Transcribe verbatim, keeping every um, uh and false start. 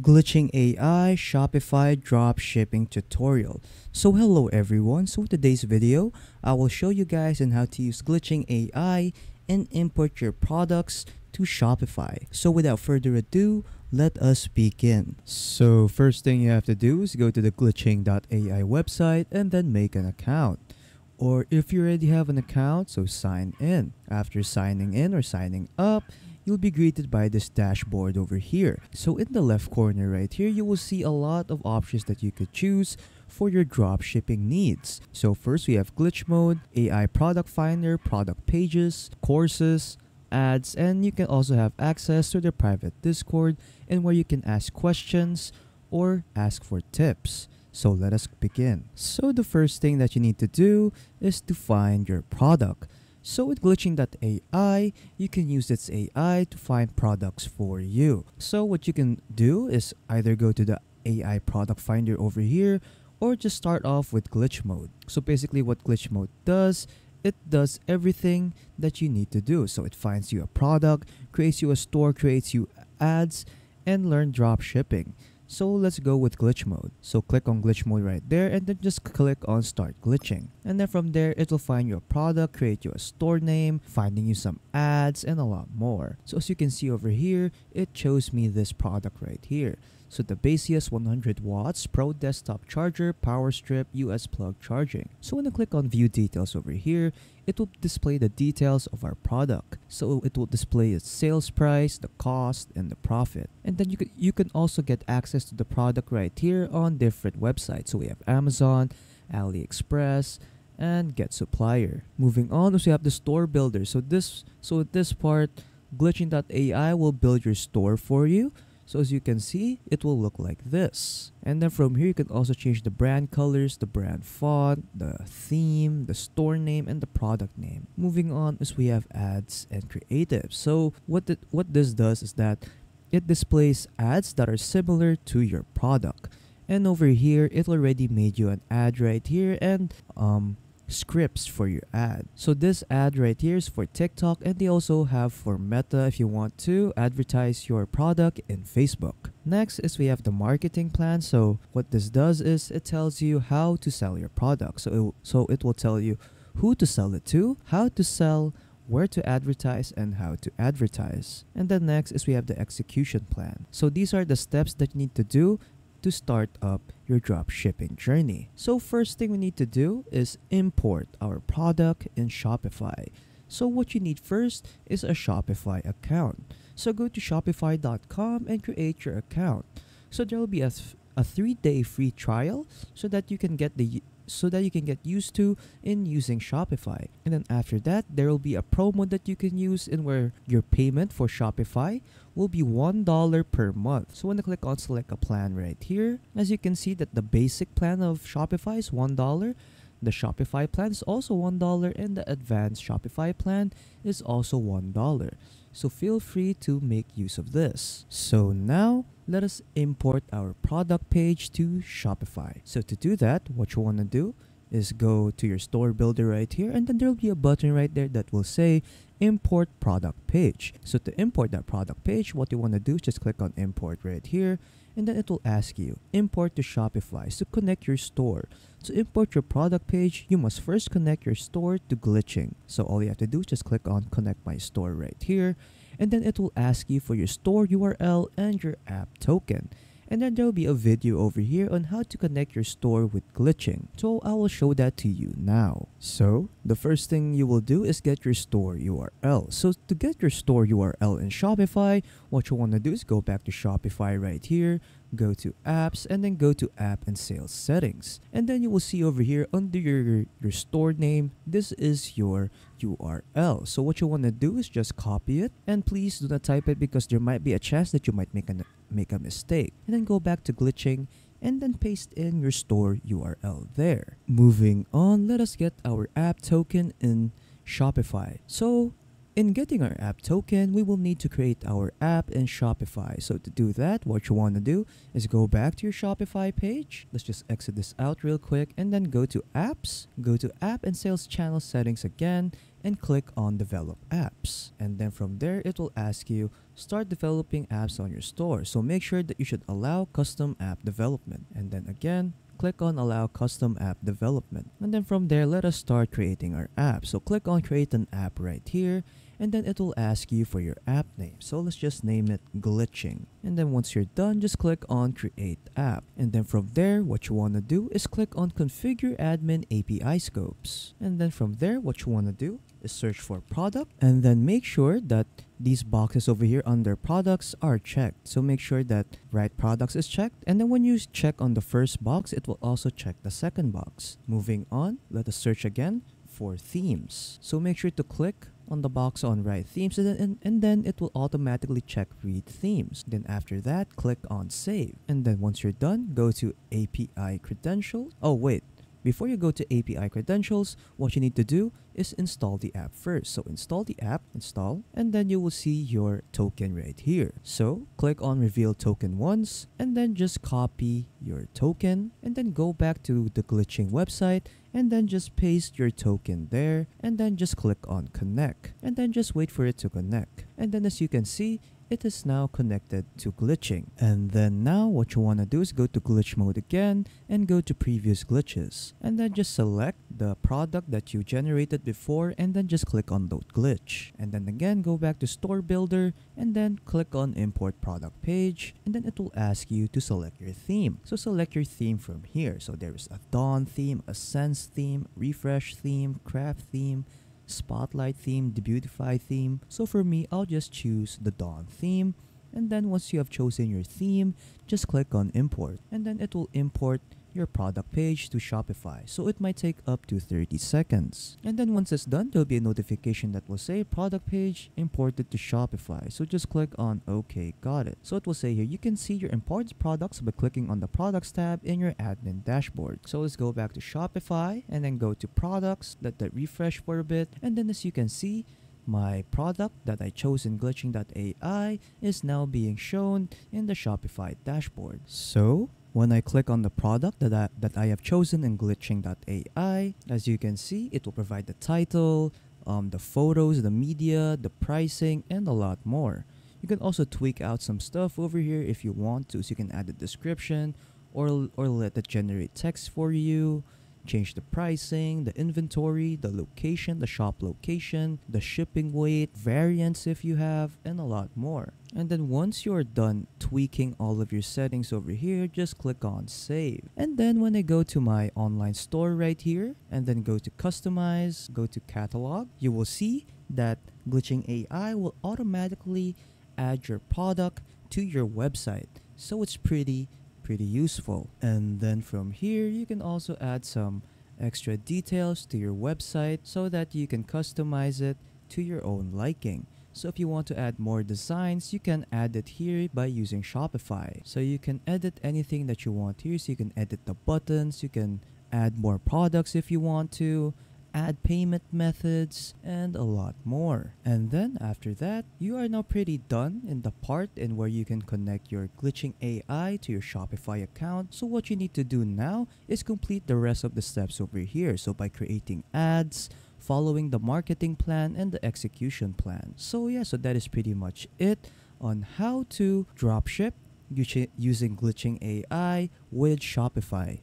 Glitching A I Shopify dropshipping tutorial. So hello everyone, so in today's video, I will show you guys on how to use Glitching A I and import your products to Shopify. So without further ado, let us begin. So first thing you have to do is go to the glitching dot A I website and then make an account. Or if you already have an account, so sign in. After signing in or signing up, you'll be greeted by this dashboard over here. So in the left corner right here, you will see a lot of options that you could choose for your dropshipping needs. So first we have glitch mode, A I product finder, product pages, courses, ads, and you can also have access to their private Discord and where you can ask questions or ask for tips. So let us begin. So the first thing that you need to do is to find your product. So with glitching dot A I, you can use its A I to find products for you. So what you can do is either go to the A I product finder over here or just start off with glitch mode. So basically what glitch mode does, it does everything that you need to do. So it finds you a product, creates you a store, creates you ads, and learn drop shipping. So let's go with glitch mode. So click on glitch mode right there and then just click on start glitching. And then from there, it'll find your product, create you a store name, finding you some ads and a lot more. So as you can see over here, it chose me this product right here. So the Baseus one hundred watts Pro Desktop Charger Power Strip U S Plug Charging. So when I click on View Details over here, it will display the details of our product. So it will display its sales price, the cost, and the profit. And then you can, you can also get access to the product right here on different websites. So we have Amazon, AliExpress, and Get Supplier. Moving on, so we have the store builder. So this, so this part, glitching dot A I will build your store for you. So as you can see, it will look like this. And then from here, you can also change the brand colors, the brand font, the theme, the store name, and the product name. Moving on is we have ads and creative. So what, it, what this does is that it displays ads that are similar to your product. And over here, it already made you an ad right here and um, scripts for your ad. So this ad right here is for TikTok, and they also have for Meta if you want to advertise your product in Facebook. Next is we have the marketing plan. So what this does is it tells you how to sell your product. So it, so it will tell you who to sell it to, how to sell, where to advertise, and how to advertise. And then next is we have the execution plan. So these are the steps that you need to do to start up your drop shipping journey. So first thing we need to do is import our product in Shopify. So what you need first is a Shopify account. So go to shopify dot com and create your account. So there will be a, th a three-day free trial so that you can get the so that you can get used to in using Shopify. And then after that, there will be a promo that you can use in where your payment for Shopify will be one dollar per month. So when I click on select a plan right here, as you can see that the basic plan of Shopify is one dollar. The Shopify plan is also one dollar and the advanced Shopify plan is also one dollar. So feel free to make use of this. So now let us import our product page to Shopify. So to do that, what you want to do is go to your store builder right here, and then there will be a button right there that will say import product page. So to import that product page, what you want to do is just click on import right here, and then it will ask you import to Shopify. So connect your store. To import your product page, you must first connect your store to glitching. So all you have to do is just click on connect my store right here, and then it will ask you for your store U R L and your app token. And then there will be a video over here on how to connect your store with glitching. So I will show that to you now. So the first thing you will do is get your store U R L. So to get your store U R L in Shopify, what you want to do is go back to Shopify right here, go to apps, and then go to app and sales settings. And then you will see over here under your, your store name, this is your U R L. So what you want to do is just copy it, and please do not type it because there might be a chance that you might make an make a mistake, and then go back to glitching and then paste in your store U R L there. Moving on, let us get our app token in Shopify. So In getting our app token, we will need to create our app in Shopify. So to do that, what you want to do is go back to your Shopify page. Let's just exit this out real quick and then go to apps, go to app and sales channel settings again, and click on develop apps. And then from there, it will ask you start developing apps on your store. So make sure that you should allow custom app development. And then again, click on allow custom app development. And then from there, let us start creating our app. So click on create an app right here. And then it will ask you for your app name. So let's just name it Glitching. And then once you're done, just click on create app. And then from there, what you want to do is click on configure admin A P I scopes. And then from there, what you want to do is search for product. And then make sure that these boxes over here under products are checked. So make sure that right products is checked. And then when you check on the first box, it will also check the second box. Moving on, let us search again for themes. So make sure to click on the box on right themes, and then, and then it will automatically check read themes. Then after that, click on save. And then once you're done, go to A P I credentials. Oh wait, before you go to A P I credentials, what you need to do is install the app first. So install the app, install, and then you will see your token right here. So click on reveal token once, and then just copy your token, and then go back to the Glitching website, and then just paste your token there, and then just click on connect, and then just wait for it to connect. And then as you can see, it is now connected to Glitching. And then now what you want to do is go to glitch mode again and go to previous glitches, and then just select the product that you generated before, and then just click on load glitch. And then again, go back to store builder, and then click on import product page, and then it will ask you to select your theme. So select your theme from here. So there is a dawn theme, a sense theme, refresh theme, craft theme, spotlight theme, the beautify theme. So for me, I'll just choose the dawn theme. And then once you have chosen your theme, just click on import, and then it will import your product page to Shopify. So it might take up to thirty seconds. And then once it's done, there'll be a notification that will say product page imported to Shopify. So just click on OK, got it. So it will say here, you can see your imported products by clicking on the products tab in your admin dashboard. So let's go back to Shopify and then go to products, let that refresh for a bit. And then as you can see, my product that I chose in glitching dot A I is now being shown in the Shopify dashboard. So when I click on the product that I, that I have chosen in glitching dot A I, as you can see, it will provide the title, um, the photos, the media, the pricing, and a lot more. You can also tweak out some stuff over here if you want to. So you can add a description, or, or let it generate text for you, change the pricing, the inventory, the location, the shop location, the shipping weight, variants if you have, and a lot more. And then once you're done tweaking all of your settings over here, just click on save. And then when I go to my online store right here, and then go to customize, go to catalog, you will see that Glitching A I will automatically add your product to your website. So it's pretty, pretty useful. And then from here, you can also add some extra details to your website so that you can customize it to your own liking. So if you want to add more designs, you can add it here by using Shopify. So you can edit anything that you want here. So you can edit the buttons, you can add more products if you want to, add payment methods, and a lot more. And then after that, you are now pretty done in the part in where you can connect your Glitching A I to your Shopify account. So what you need to do now is complete the rest of the steps over here. So by creating ads, following the marketing plan, and the execution plan. So yeah, so that is pretty much it on how to dropship using Glitching A I with Shopify.